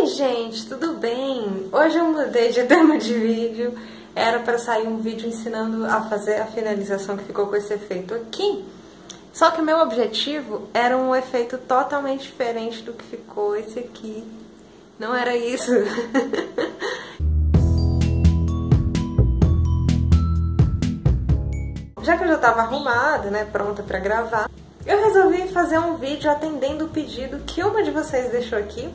Oi gente, tudo bem? Hoje eu mudei de tema de vídeo. Era pra sair um vídeo ensinando a fazer a finalização que ficou com esse efeito aqui. Só que meu objetivo era um efeito totalmente diferente do que ficou esse aqui. Não era isso. Já que eu já tava arrumada, né, pronta pra gravar, eu resolvi fazer um vídeo atendendo o pedido que uma de vocês deixou aqui,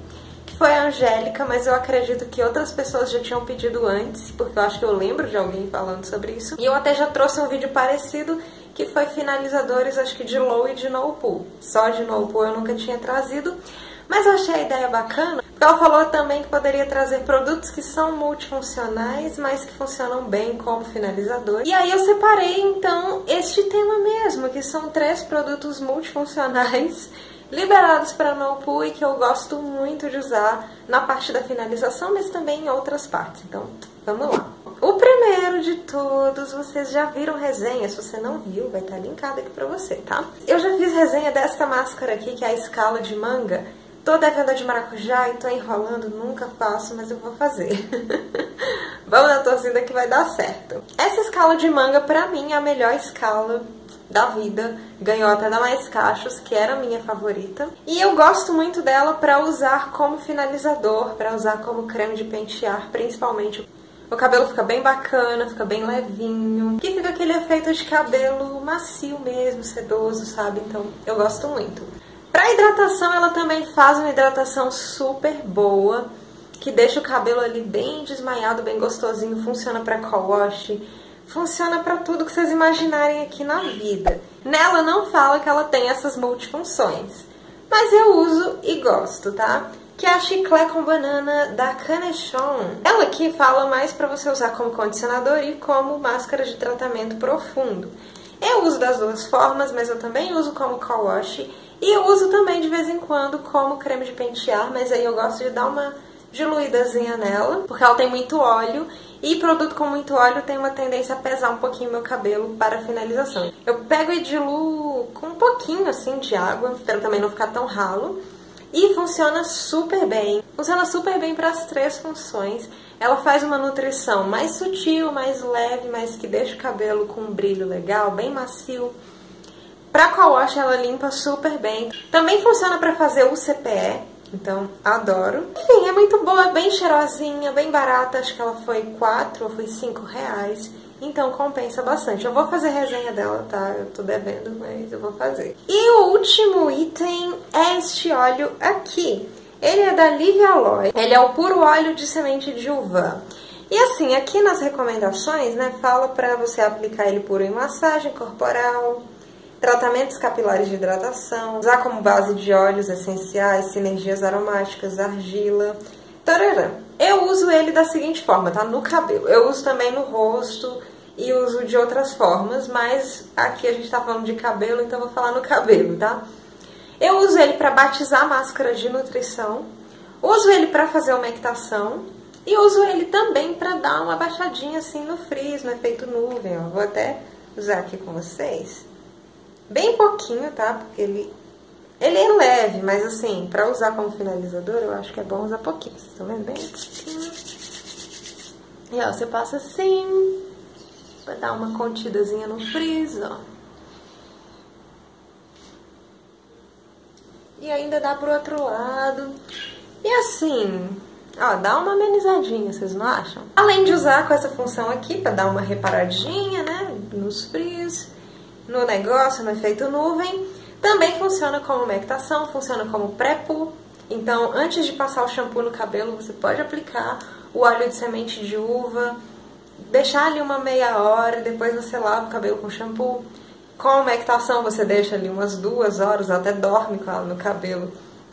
que foi a Angélica, mas eu acredito que outras pessoas já tinham pedido antes, porque eu acho que eu lembro de alguém falando sobre isso. E eu até já trouxe um vídeo parecido, que foi finalizadores, acho que de Low e de No Poo. Só de No Poo eu nunca tinha trazido, mas eu achei a ideia bacana, porque ela falou também que poderia trazer produtos que são multifuncionais, mas que funcionam bem como finalizador. E aí eu separei, então, este tema mesmo, que são 3 produtos multifuncionais liberados para No Poo e que eu gosto muito de usar na parte da finalização, mas também em outras partes. Então, vamos lá. O primeiro de todos, vocês já viram resenha, se você não viu, vai estar linkado aqui pra você, tá? Eu já fiz resenha desta máscara aqui, que é a Skala de manga. Tô devendo de maracujá e tô enrolando, nunca faço, mas eu vou fazer. Vamos na torcida que vai dar certo. Essa Skala de manga, pra mim, é a melhor Skala da vida. Ganhou até da Mais Cachos, que era a minha favorita. E eu gosto muito dela pra usar como finalizador, pra usar como creme de pentear, principalmente. O cabelo fica bem bacana, fica bem levinho, que fica aquele efeito de cabelo macio mesmo, sedoso, sabe? Então, eu gosto muito. Pra hidratação, ela também faz uma hidratação super boa, que deixa o cabelo ali bem desmaiado, bem gostosinho, funciona pra co-wash, funciona pra tudo que vocês imaginarem aqui na vida. Nela não fala que ela tem essas multifunções, mas eu uso e gosto, tá? Que é a Chiclete com Banana da Canechon. Ela aqui fala mais pra você usar como condicionador e como máscara de tratamento profundo. Eu uso das duas formas, mas eu também uso como co-wash. E eu uso também de vez em quando como creme de pentear, mas aí eu gosto de dar uma diluídazinha nela, porque ela tem muito óleo. E produto com muito óleo tem uma tendência a pesar um pouquinho meu cabelo para finalização. Eu pego e diluo com um pouquinho assim de água, pra também não ficar tão ralo. E funciona super bem. Funciona super bem para as 3 funções. Ela faz uma nutrição mais sutil, mais leve, mas que deixa o cabelo com um brilho legal, bem macio. Para co-wash ela limpa super bem. Também funciona para fazer o CPE, então adoro. Enfim, é muito boa, bem cheirosinha, bem barata. Acho que ela foi 4 ou foi 5 reais. Então compensa bastante. Eu vou fazer resenha dela, tá? Eu tô devendo, mas eu vou fazer. E o último item é este óleo aqui. Ele é da LiveAloe. Ele é o puro óleo de semente de uva. E assim, aqui nas recomendações, né, fala pra você aplicar ele puro em massagem corporal, tratamentos capilares de hidratação, usar como base de óleos essenciais, sinergias aromáticas, argila, tararã. Eu uso ele da seguinte forma, tá? No cabelo. Eu uso também no rosto e uso de outras formas, mas aqui a gente tá falando de cabelo, então eu vou falar no cabelo, tá? Eu uso ele pra batizar máscara de nutrição, uso ele pra fazer umectação e uso ele também pra dar uma baixadinha assim no frizz, no efeito nuvem, ó. Vou até usar aqui com vocês. Bem pouquinho, tá? Porque ele é leve, mas assim, pra usar como finalizador, eu acho que é bom usar pouquinho. Vocês estão vendo bem? E ó, você passa assim, pra dar uma contidazinha no frizz, ó. E ainda dá pro outro lado. E assim, ó, dá uma amenizadinha, vocês não acham? Além de usar com essa função aqui, pra dar uma reparadinha, né, nos frizz, no negócio, no efeito nuvem, também funciona como umectação, funciona como pré-poo. Então, antes de passar o shampoo no cabelo, você pode aplicar o óleo de semente de uva, deixar ali uma meia hora, depois você lava o cabelo com shampoo. Com umectação você deixa ali umas 2 horas, até dorme com ela no cabelo.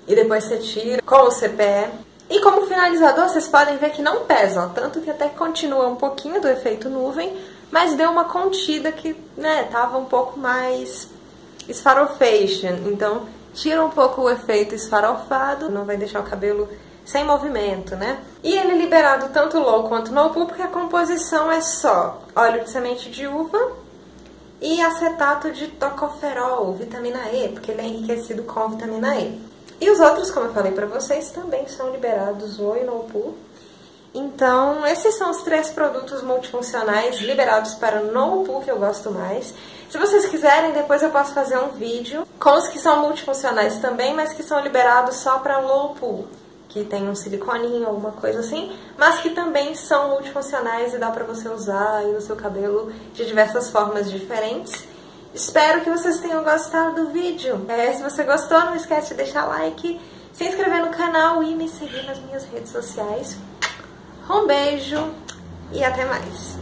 E depois você tira com o CPE. E como finalizador vocês podem ver que não pesa, ó, tanto que até continua um pouquinho do efeito nuvem, mas deu uma contida que, né, tava um pouco mais esfarofation. Então tira um pouco o efeito esfarofado, não vai deixar o cabelo sem movimento, né? E ele é liberado tanto Low quanto No Poo, porque a composição é só óleo de semente de uva e acetato de tocoferol, vitamina E, porque ele é enriquecido com vitamina E. E os outros, como eu falei pra vocês, também são liberados, o No Poo. Então, esses são os 3 produtos multifuncionais liberados para o No Poo que eu gosto mais. Se vocês quiserem, depois eu posso fazer um vídeo com os que são multifuncionais também, mas que são liberados só para o Low Poo, que tem um siliconinho, alguma coisa assim, mas que também são multifuncionais e dá pra você usar aí no seu cabelo de diversas formas diferentes. Espero que vocês tenham gostado do vídeo. Se você gostou, não esquece de deixar like, se inscrever no canal e me seguir nas minhas redes sociais. Um beijo e até mais!